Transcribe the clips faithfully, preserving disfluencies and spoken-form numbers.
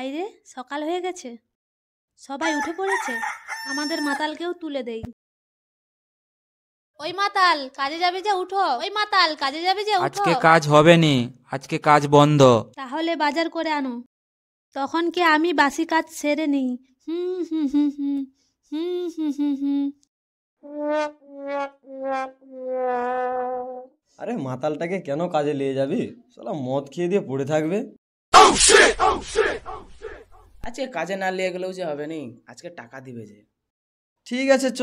हाय रे सकाल हो गेछे सबाई उठे पड़ेछे आमादेर मातालकेও तुले देई। ओई माताल काजे जाबे जे उठो, ओई माताल काजे जाबे जे उठो। आजके काज होबे नी, आजके काज बंद। ताहले बाजार करे आनो तखन कि आमी बासी काज सेरे नी। हुं हुं हुं हुं हुं हुं हुं हुं। अरे मातालटाके केन काजे निये जाबि, साला मद खेये दिये पड़े थाकबे। আজকে কাজে না নিয়ে গেলেও যে হবে নি, আজকে টাকা দিবে যে। ঠিক আছে চ।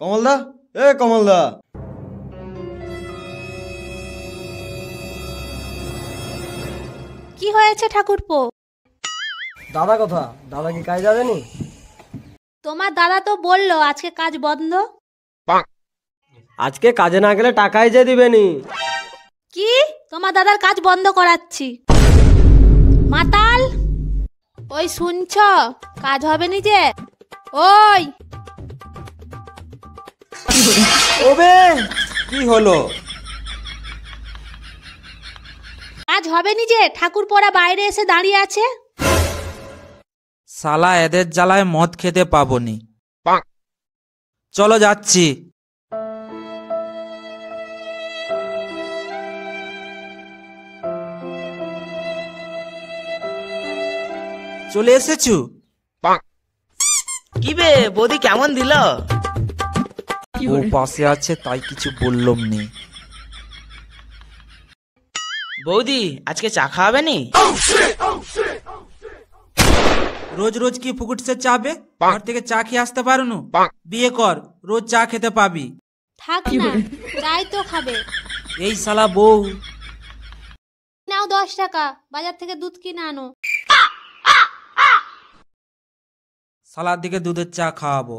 কমলদা এ কমলদা। কি হয়েছে ঠাকুরপো? দাদা কথা, দাদা কি কাজ যাবে নি? তোমার দাদা তো বললো আজকে কাজ বন্ধ। আজকে কাজে না গেলে টাকাই যে দিবে নি। কি? তোমার দাদার কাজ বন্ধ করাচ্ছি। माताल ओई सुनछ काज होबे नि जे ओई ओबे की होलो काज होबे नि जे ठाकुर पोरा बाहरे एसे दाड़िये आछे साला एदेर जालाय मद खेते पाबो नि चलो जाच्छि। चले एसेछु कि बे बोदी केमन दिल ओ पाशे आछे ताई किछु बोललाम नी। बोदी आजके चा खाबे नी? रोज रोज की फुकुट से चाबे घर थेके चा खेये आसते पारो ना बिये कर रोज चा खेते पाबी। थाक ना चाई तो खाबे एई साला बौ नाओ दस टाका बाजार थेके दूध किने आनो सालार दिके दूधेर चा खाबो।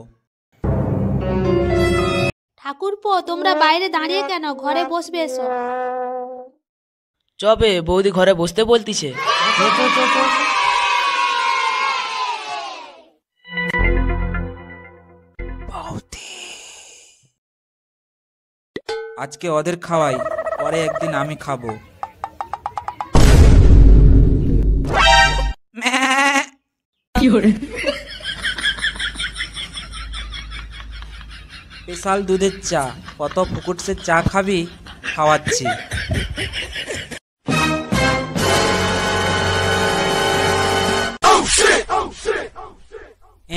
ठाकुरपो तोमरा बाइरे दाड़िये केन घरे बसबे एसो। चबे बौदी घरे बसते बोलतिछे। बौदी आजके ओदेर खावाई परे एकदिन आमी खाबो। की होरे साल दूधेर चा कत फुकुट से चा खाबी खावाচ্ছি।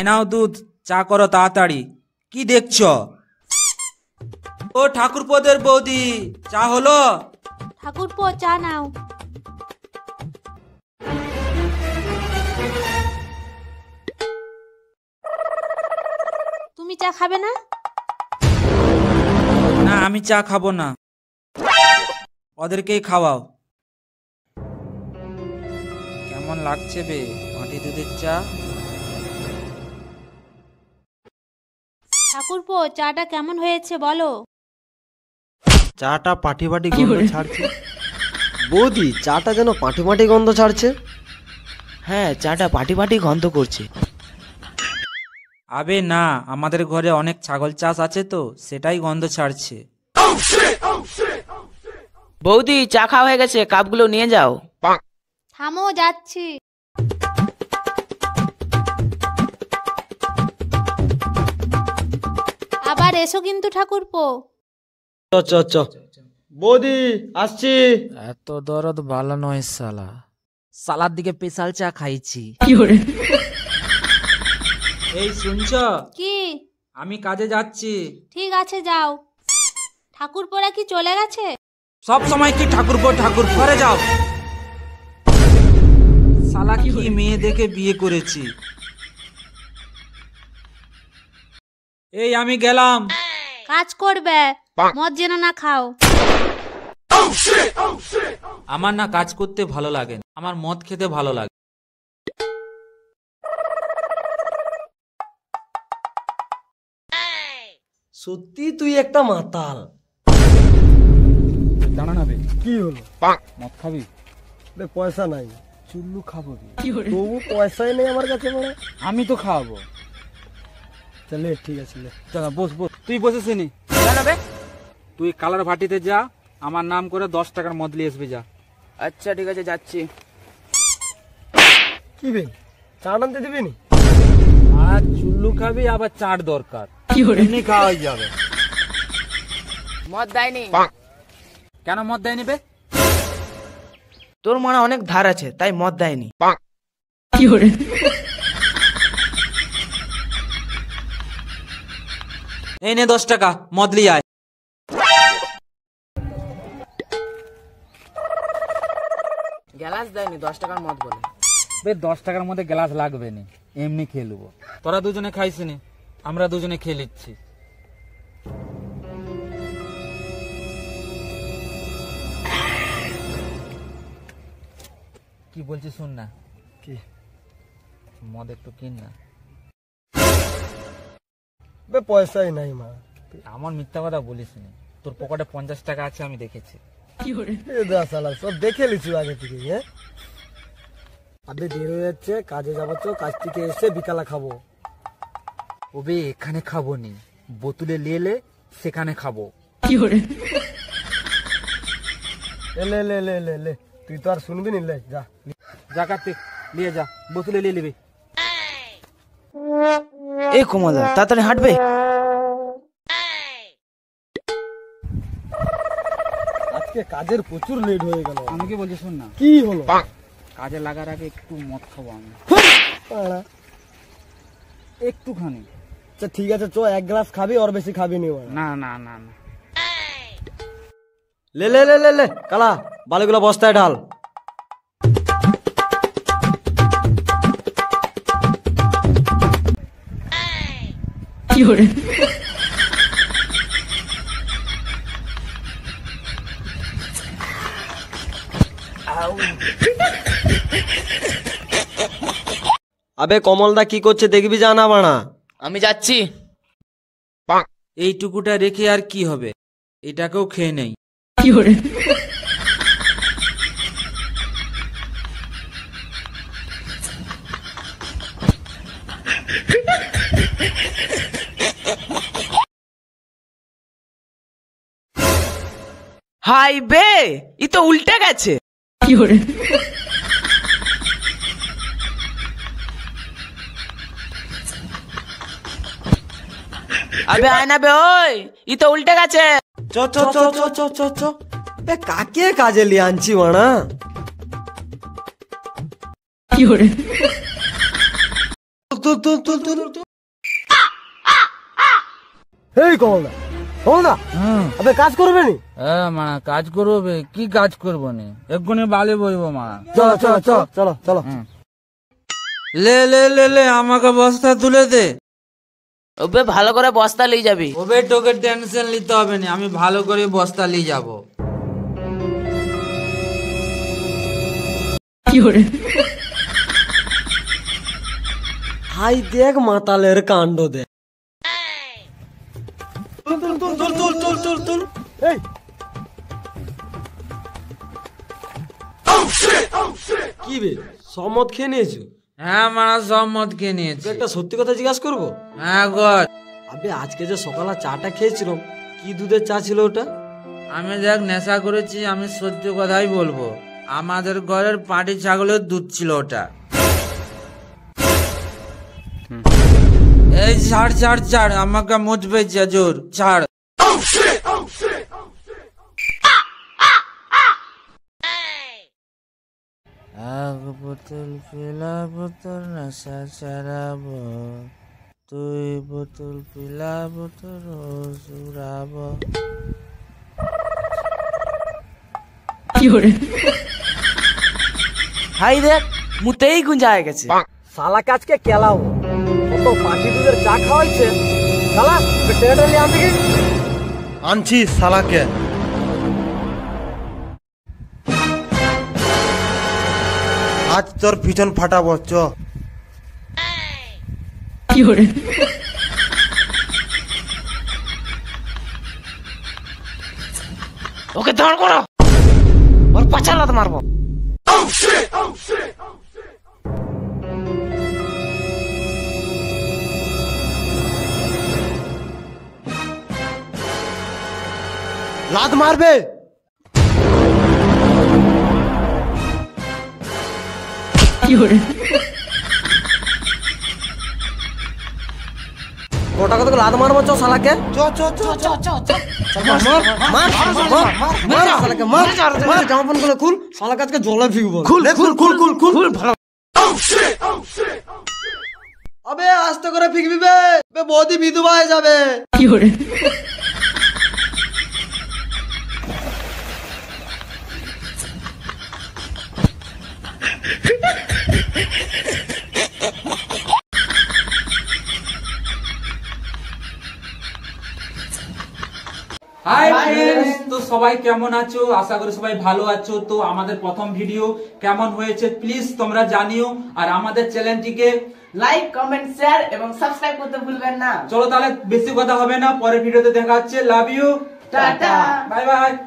এনাও दूध चा करो ताड़ाताड़ी की देखছো? ओ ठाकुरपोदेर बौदी चा हलो? ठाकुरपो चा नाओ। তুমি चा খাবে না? ना आमी चा खाबो ना ओदेरकेই खावाओ। केमन लागছে बे মাটি দুধের চা? ঠাকুরপো চাটা কেমন হয়েছে বলো? চাটা পাটি পাটি গন্ধ ছাড়ছে। বৌদি চাটা যেন পাটি পাটি গন্ধ ছাড়ছে। হ্যাঁ চাটা পাটি পাটি গন্ধ করছে। আবে না আমাদের ঘরে অনেক ছাগল চাষ আছে তো সেটাই গন্ধ ছাড়ছে। বৌদি চা খাওয়া হয়ে গেছে কাপগুলো নিয়ে যাও। থামো যাচ্ছি। আবার এসো কিন্তু ঠাকুরপো। চ চ চ বৌদি আসছি। এত দরদ ভালো নয় শালা শালার দিকে পেশাল চা খাইছি। এই শুনছো কি? আমি কাজে যাচ্ছি। ঠিক আছে যাও। ঠাকুরপোরা কি চলে গেছে? সব সময় কি ঠাকুরপো ঠাকুর পরে যাও। শালা কি মেয়ে দেখে বিয়ে করেছি। এই আমি গেলাম। কাজ করবে মদ যেন না খাও। আমার না কাজ করতে ভালো লাগে না, আমার মদ খেতে ভালো লাগে। সত্যি তুই একটা মাতাল। দাঁড়া না বে কি হলো? মদ খাবি? বে পয়সা নাই চুল্লু খাবো রে। তবু পয়সাই নেই আমার কাছে বড়। আমি তো খাওয়াবো। চলে ঠিক আছে লে দাঁড়া বস বস তুই বসেছি নি। দাঁড়া বে তুই কালার ভাটিতে যা আমার নাম করে দশ টাকার মদ নিয়ে আসবি যা। আচ্ছা ঠিক আছে যাচ্ছি। কি বে চাট আনতে দিবি নি? আর চুল্লু খাবি আবার চাট দরকার, এমনি খাওয়াই যাবে। মদ দেয়নি কেন? মদ দেয়নি বে? তোর মনে অনেক ধার আছে তাই মদ দেয়নি। কি হরে এই নে দশ টাকা মদ লিয়ে আয়। গ্লাস দেয়নি দশ টাকার মদ বলে বে, দশ টাকার মধ্যে গ্লাস লাগবে না, এমনি খেয়ে নেবো। তোরা দুজনে খাইছিনি, আমরা দুজনে খেয়ে নিচ্ছি। কি বলছি শুন না, কি মদ একটু কিন না বে। পয়সাই নাই মা। আমার মিথ্যা কথা বলিস নি, তোর পকেটে পঞ্চাশ টাকা আছে আমি দেখেছি। কি করে এ দাসালা সব দেখে লিচু আগে থেকে। হ্যাঁ আদে দেরি হয়ে যাচ্ছে, কাজে যাবো তো, কাজ থেকে এসে বিকালে খাবো। ওবে এখানে খাবো নি, বোতলে নিয়ে সেখানে খাবো। কি করে লে লে লে লে লে তুই তো আর শুনবি নি, লে যা যা কার্তিক নিয়ে যা, বোতলে নিয়ে নিবি। এই কোমল তাড়াতাড়ি হাঁটবে। আজকে কাজের প্রচুর লেট হয়ে গেল। আমি কি বলছি শুন না, কি হলো? কাজে লাগার আগে একটু মদ খাবো আমি, একটুখানি। আচ্ছা ঠিক আছে চ, এক গ্লাস খাবি, আর বেশি খাবি নি। না না না না লে লে লে লে কালা বালুগুলো বস্তায় ঢাল। আবে কমলদা কি করছে দেখবি, জানা বানা। আমি যাচ্ছি। এইটুকুটা রেখে আর কি হবে, এটাকেও খেয়ে নেই। হাই বে, ই তো উল্টে গেছে। কি করে আবে আয় না বে, ওই ই তো উল্টে গেছে। চ চ চ চ চ চ চ বে, কাকে কাজে লিয়ে আনছি বানা। কি করে তুল তুল তুল তুল তুল। হেই কোমল না, আবে কাজ করবে নি? হ্যাঁ মা কাজ করবে। কি কাজ করবো নি? এক্ষুনি বালি বইবো মা। চলো চলো চলো চলো চলো। লে লে লে লে আমাকে বস্তা তুলে দে। ওবে ভালো করে বস্তা নিয়ে যাবি। ওবে তোকে টেনশন নিতে হবে না, আমি ভালো করে বস্তা নিয়ে যাবো। হাই দেখ মাতালের কাণ্ড দেখ। কি বে সব মদ খেয়ে নিয়েছো? হ্যাঁ মারা সব মদ খেয়ে নিয়েছি। একটা সত্যি কথা জিজ্ঞাসা করবো? হ্যাঁ গড। আবে আজকে যে সকালে চাটা খেয়েছিলাম, কি দুধের চা ছিল ওটা? আমি দেখ নেশা করেছি, আমি সত্যি কথাই বলবো। আমাদের ঘরের পাটি ছাগলের দুধ ছিল ওটা। এই ছাড় ছাড় ছাড়, আমাকে মুছবে জোর ছাড়। আগ বোতল পিলা বোতল নেশা ছাড়াবো, তুই বোতল পিলা বোতল জুড়াবো। হাই দেখ মুতেই গুঞ্জায় গেছে। শালা কাজকে কেলাও, কত পাটি দুধের চা খাওয়াইছে শালা। টেটা নিয়ে আনতে আনছি শালাকে। আজ তোর পিছন ফাটাবো চ। কি করে ওকে দাঁড় করো, ওর পাছা লাত মারবো। লাত মারবে you गोटा को तो लात मार मचो साला के चो चो चो चो चो मार मार मार साला के मार मार जाओ अपन को खुल साला का के झोला फिक बोल खुल खुल खुल खुल खुल अबे आस्ते करे फिकबी बे बे बहुत ही विधवा है जाबे की होरे हाय फ्रेंड्स तो सबाई केमन आछो आशा करी सबाई भालो आछो। तो आमादेर प्रथम भिडियो केमन होयेछे प्लिज तोमरा जानियो और आमादेर चैनलटिके लाइक कमेंट शेयर एवं सबस्क्राइब करते भूलबेन ना। चलो ताहले बेशी कथा होबे ना, परेर भिडियोते देखा होच्छे। लाभ यू, टाटा, बाय बाय।